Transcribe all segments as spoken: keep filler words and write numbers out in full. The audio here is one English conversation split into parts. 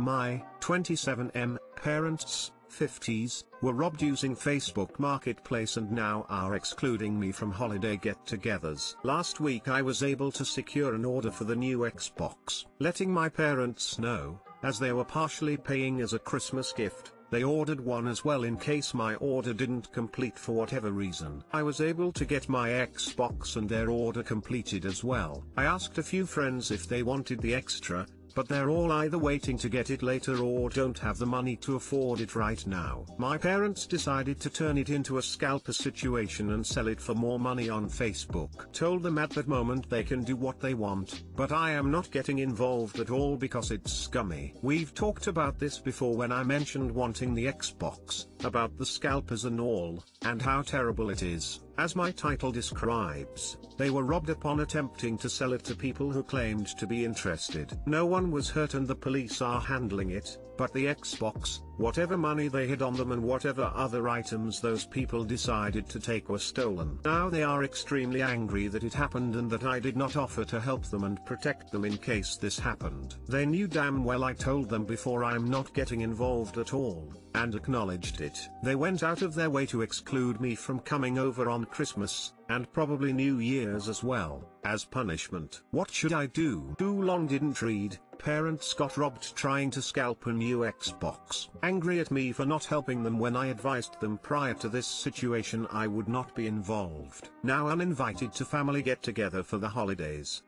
My twenty-seven M parents, fifties, were robbed using Facebook Marketplace and now are excluding me from holiday get-togethers. Last week I was able to secure an order for the new Xbox. Letting my parents know, as they were partially paying as a Christmas gift, they ordered one as well in case my order didn't complete for whatever reason. I was able to get my Xbox and their order completed as well. I asked a few friends if they wanted the extra, but they're all either waiting to get it later or don't have the money to afford it right now. My parents decided to turn it into a scalper situation and sell it for more money on Facebook. Told them at that moment they can do what they want, but I am not getting involved at all because it's scummy. We've talked about this before when I mentioned wanting the Xbox, about the scalpers and all, and how terrible it is. As my title describes, they were robbed upon attempting to sell it to people who claimed to be interested. No one was hurt and the police are handling it, but the Xbox, whatever money they had on them and whatever other items those people decided to take were stolen. Now they are extremely angry that it happened and that I did not offer to help them and protect them in case this happened. They knew damn well I told them before I'm not getting involved at all, and acknowledged it. They went out of their way to exclude me from coming over on Christmas, and probably New Year's as well, as punishment. What should I do? Too long didn't read. Parents got robbed trying to scalp a new Xbox. Angry at me for not helping them when I advised them prior to this situation I would not be involved. Now uninvited to family get-together for the holidays.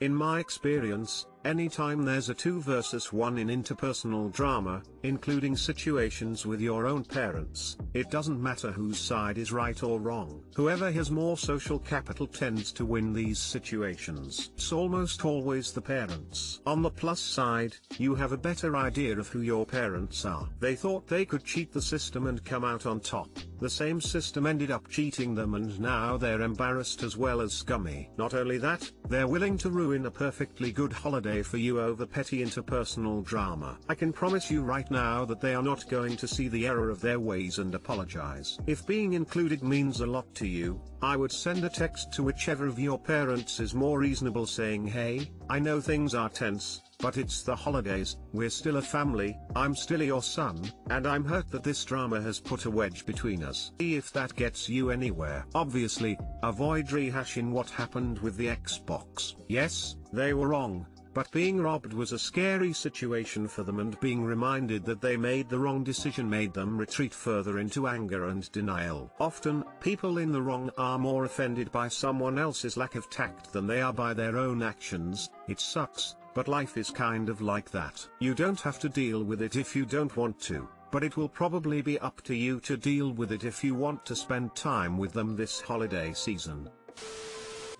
In my experience, anytime there's a two versus one in interpersonal drama, including situations with your own parents, it doesn't matter whose side is right or wrong. Whoever has more social capital tends to win these situations. It's almost always the parents. On the plus side, you have a better idea of who your parents are. They thought they could cheat the system and come out on top. The same system ended up cheating them and now they're embarrassed as well as scummy. Not only that, they're willing to ruin a perfectly good holiday for you over petty interpersonal drama. I can promise you right now that they are not going to see the error of their ways and apologize. If being included means a lot to you, I would send a text to whichever of your parents is more reasonable saying, "Hey, I know things are tense, but it's the holidays, we're still a family, I'm still your son, and I'm hurt that this drama has put a wedge between us." See if that gets you anywhere. Obviously, avoid rehashing what happened with the Xbox. Yes, they were wrong, but being robbed was a scary situation for them, and being reminded that they made the wrong decision made them retreat further into anger and denial. Often, people in the wrong are more offended by someone else's lack of tact than they are by their own actions. It sucks, but life is kind of like that. You don't have to deal with it if you don't want to, but it will probably be up to you to deal with it if you want to spend time with them this holiday season.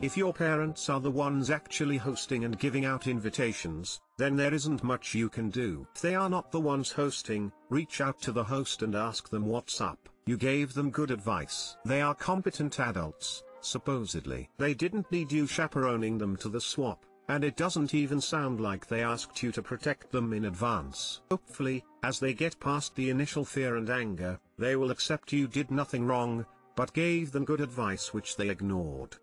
If your parents are the ones actually hosting and giving out invitations, then there isn't much you can do. If they are not the ones hosting, reach out to the host and ask them what's up. You gave them good advice. They are competent adults, supposedly. They didn't need you chaperoning them to the swap, and it doesn't even sound like they asked you to protect them in advance. Hopefully, as they get past the initial fear and anger, they will accept you did nothing wrong, but gave them good advice which they ignored.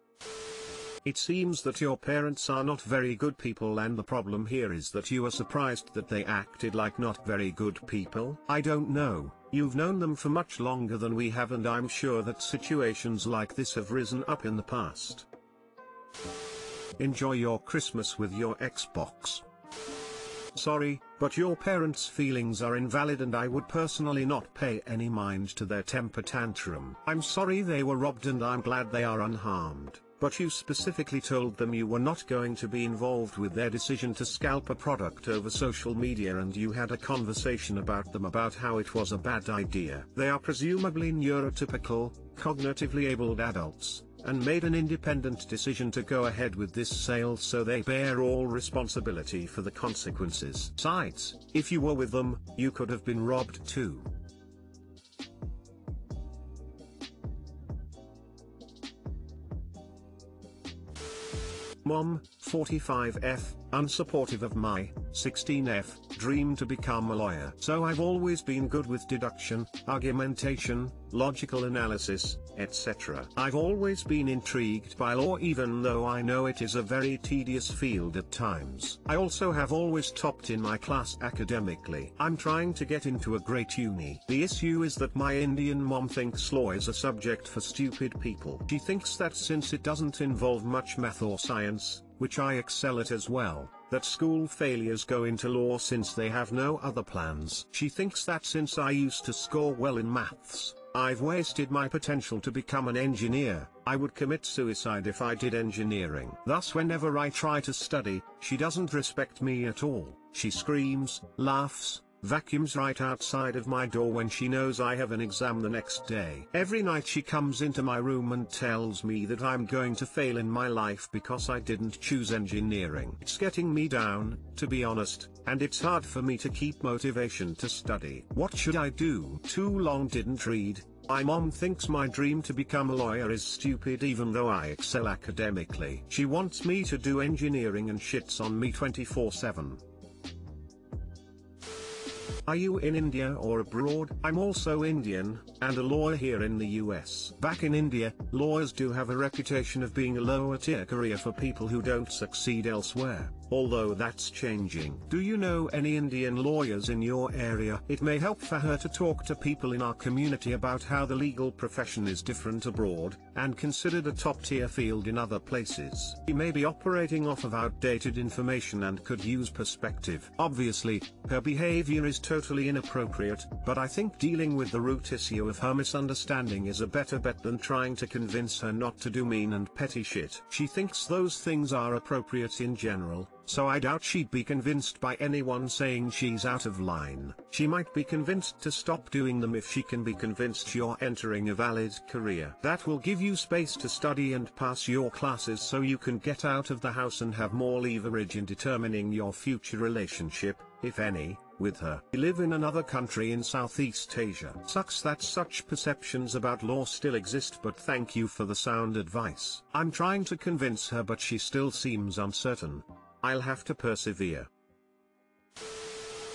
It seems that your parents are not very good people, and the problem here is that you are surprised that they acted like not very good people. I don't know, you've known them for much longer than we have, and I'm sure that situations like this have risen up in the past. Enjoy your Christmas with your Xbox. Sorry, but your parents' feelings are invalid, and I would personally not pay any mind to their temper tantrum. I'm sorry they were robbed and I'm glad they are unharmed, but you specifically told them you were not going to be involved with their decision to scalp a product over social media, and you had a conversation about them about how it was a bad idea. They are presumably neurotypical, cognitively abled adults, and made an independent decision to go ahead with this sale, so they bear all responsibility for the consequences. Besides, if you were with them, you could have been robbed too. Mom, forty-five F, unsupportive of my sixteen F, dream to become a lawyer. So I've always been good with deduction, argumentation, logical analysis, et cetera. I've always been intrigued by law, even though I know it is a very tedious field at times. I also have always topped in my class academically. I'm trying to get into a great uni. The issue is that my Indian mom thinks law is a subject for stupid people. She thinks that since it doesn't involve much math or science, which I excel at as well, that school failures go into law since they have no other plans. She thinks that since I used to score well in maths, I've wasted my potential to become an engineer. I would commit suicide if I did engineering. Thus, whenever I try to study, she doesn't respect me at all. She screams, laughs, vacuums right outside of my door when she knows I have an exam the next day. Every night she comes into my room and tells me that I'm going to fail in my life because I didn't choose engineering. It's getting me down, to be honest, and it's hard for me to keep motivation to study. What should I do? Too long didn't read. My mom thinks my dream to become a lawyer is stupid, even though I excel academically. She wants me to do engineering and shits on me twenty-four seven. Are you in India or abroad? I'm also Indian, and a lawyer here in the U S. Back in India, lawyers do have a reputation of being a lower-tier career for people who don't succeed elsewhere, although that's changing. Do you know any Indian lawyers in your area? It may help for her to talk to people in our community about how the legal profession is different abroad, and considered a top-tier field in other places. We may be operating off of outdated information and could use perspective. Obviously, her behavior is totally inappropriate, but I think dealing with the root issue of her misunderstanding is a better bet than trying to convince her not to do mean and petty shit. She thinks those things are appropriate in general, so I doubt she'd be convinced by anyone saying she's out of line. She might be convinced to stop doing them if she can be convinced you're entering a valid career. That will give you space to study and pass your classes so you can get out of the house and have more leverage in determining your future relationship, if any, with her. We live in another country in Southeast Asia. Sucks that such perceptions about law still exist, but thank you for the sound advice. I'm trying to convince her, but she still seems uncertain. I'll have to persevere.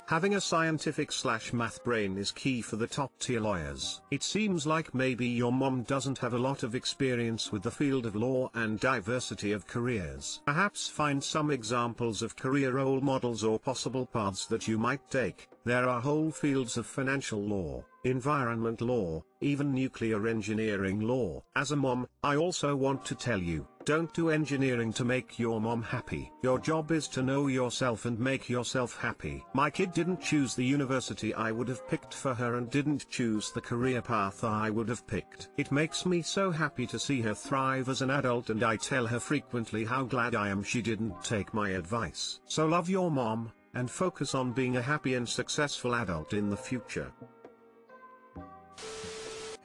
Having a scientific slash math brain is key for the top tier lawyers. It seems like maybe your mom doesn't have a lot of experience with the field of law and diversity of careers. Perhaps find some examples of career role models or possible paths that you might take. There are whole fields of financial law, environment law, even nuclear engineering law. As a mom, I also want to tell you, don't do engineering to make your mom happy. Your job is to know yourself and make yourself happy. My kid didn't choose the university I would have picked for her and didn't choose the career path I would have picked. It makes me so happy to see her thrive as an adult, and I tell her frequently how glad I am she didn't take my advice. So love your mom, and focus on being a happy and successful adult in the future.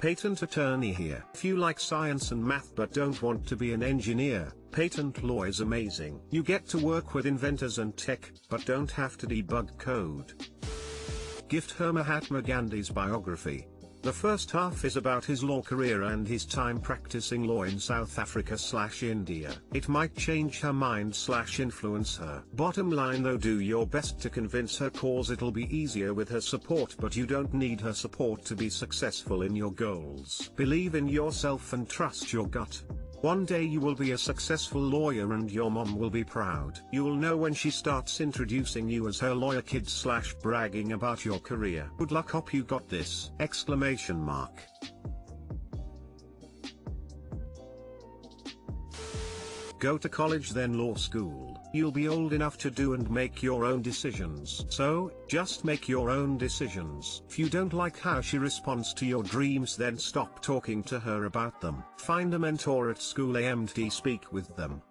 Patent attorney here. If you like science and math but don't want to be an engineer, patent law is amazing. You get to work with inventors and tech, but don't have to debug code. Gift her Mahatma Gandhi's biography. The first half is about his law career and his time practicing law in South Africa slash India. It might change her mind slash influence her. Bottom line though, do your best to convince her, cause it'll be easier with her support, but you don't need her support to be successful in your goals. Believe in yourself and trust your gut. One day you will be a successful lawyer and your mom will be proud. You'll know when she starts introducing you as her lawyer kid slash bragging about your career. Good luck, hope you got this! Exclamation mark. Go to college, then law school. You'll be old enough to do and make your own decisions. So, just make your own decisions. If you don't like how she responds to your dreams, then stop talking to her about them. Find a mentor at school and speak with them.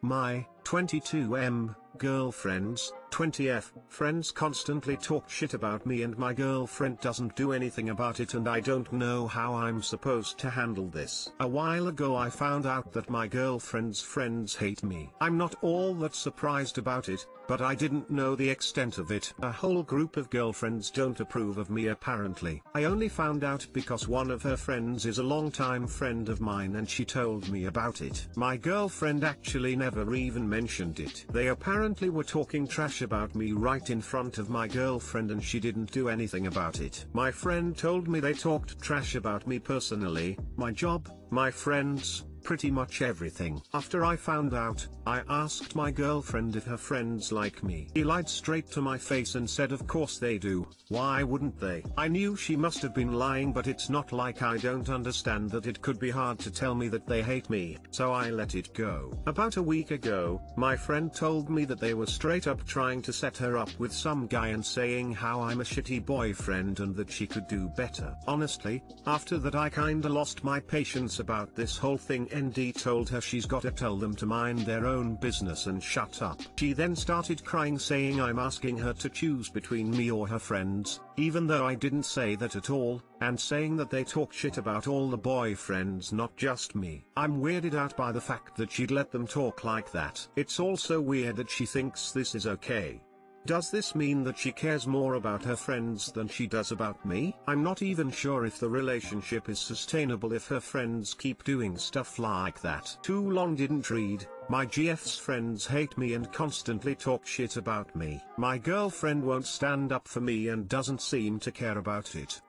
My twenty-two M girlfriends, twenty F friends constantly talk shit about me, and my girlfriend doesn't do anything about it, and I don't know how I'm supposed to handle this. A while ago I found out that my girlfriend's friends hate me. I'm not all that surprised about it, but I didn't know the extent of it. A whole group of girlfriends don't approve of me apparently. I only found out because one of her friends is a longtime friend of mine and she told me about it. My girlfriend actually never even mentioned it. They apparently were talking trash about me right in front of my girlfriend and she didn't do anything about it. My friend told me they talked trash about me personally, my job, my friends, pretty much everything. After I found out, I asked my girlfriend if her friends like me. He lied straight to my face and said of course they do, why wouldn't they? I knew she must have been lying, but it's not like I don't understand that it could be hard to tell me that they hate me, so I let it go. About a week ago, my friend told me that they were straight up trying to set her up with some guy and saying how I'm a shitty boyfriend and that she could do better. Honestly, after that I kinda lost my patience about this whole thing. N D told her she's gotta tell them to mind their own business and shut up. She then started crying, saying I'm asking her to choose between me or her friends, even though I didn't say that at all, and saying that they talk shit about all the boyfriends, not just me. I'm weirded out by the fact that she'd let them talk like that. It's also weird that she thinks this is okay. Does this mean that she cares more about her friends than she does about me? I'm not even sure if the relationship is sustainable if her friends keep doing stuff like that. Too long didn't read. My G F's friends hate me and constantly talk shit about me. My girlfriend won't stand up for me and doesn't seem to care about it.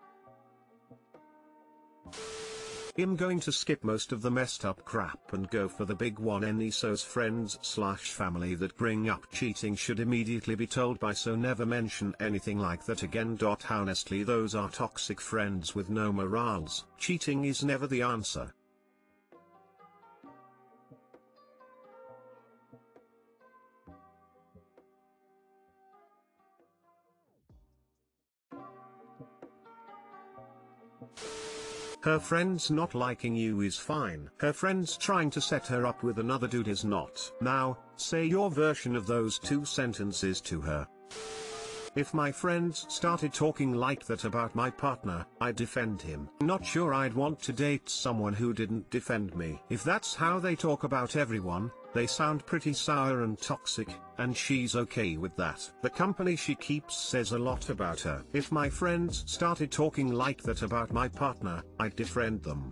I'm going to skip most of the messed up crap and go for the big one. N D So's friends slash family that bring up cheating should immediately be told by, so never mention anything like that again. Honestly, those are toxic friends with no morals. Cheating is never the answer. Her friends not liking you is fine. Her friends trying to set her up with another dude is not. Now, say your version of those two sentences to her. If my friends started talking like that about my partner, I'd defend him. Not sure I'd want to date someone who didn't defend me. If that's how they talk about everyone, they sound pretty sour and toxic, and she's okay with that. The company she keeps says a lot about her. If my friends started talking like that about my partner, I'd defriend them.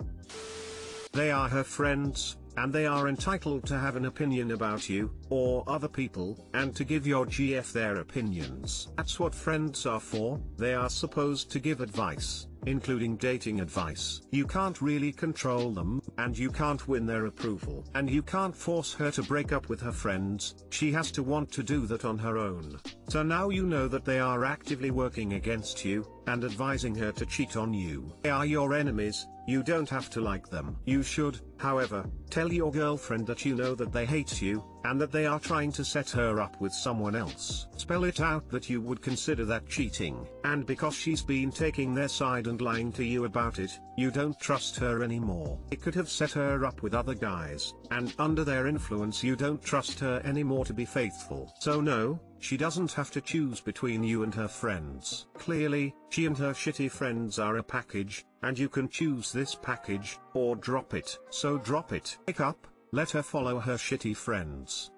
They are her friends, and they are entitled to have an opinion about you, or other people, and to give your G F their opinions. That's what friends are for. They are supposed to give advice, including dating advice. You can't really control them, and you can't win their approval. And you can't force her to break up with her friends. She has to want to do that on her own. So now you know that they are actively working against you, and advising her to cheat on you. They are your enemies, you don't have to like them. You should, however, tell your girlfriend that you know that they hate you, and that they are trying to set her up with someone else. Spell it out that you would consider that cheating, and because she's been taking their side and lying to you about it, you don't trust her anymore. It could have set her up with other guys, and under their influence you don't trust her anymore to be faithful. So no, she doesn't have to choose between you and her friends. Clearly, she and her shitty friends are a package, and you can choose this package, or drop it. So drop it. Pick up. Let her follow her shitty friends.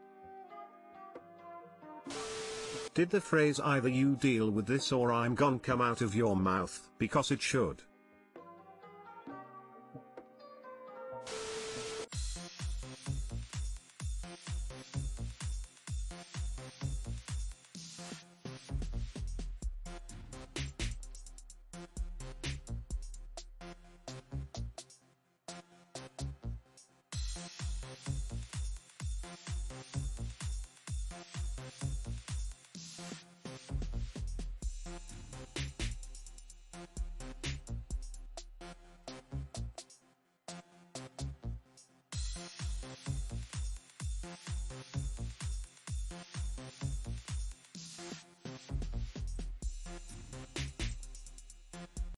Did the phrase either you deal with this or I'm gone come out of your mouth? Because it should.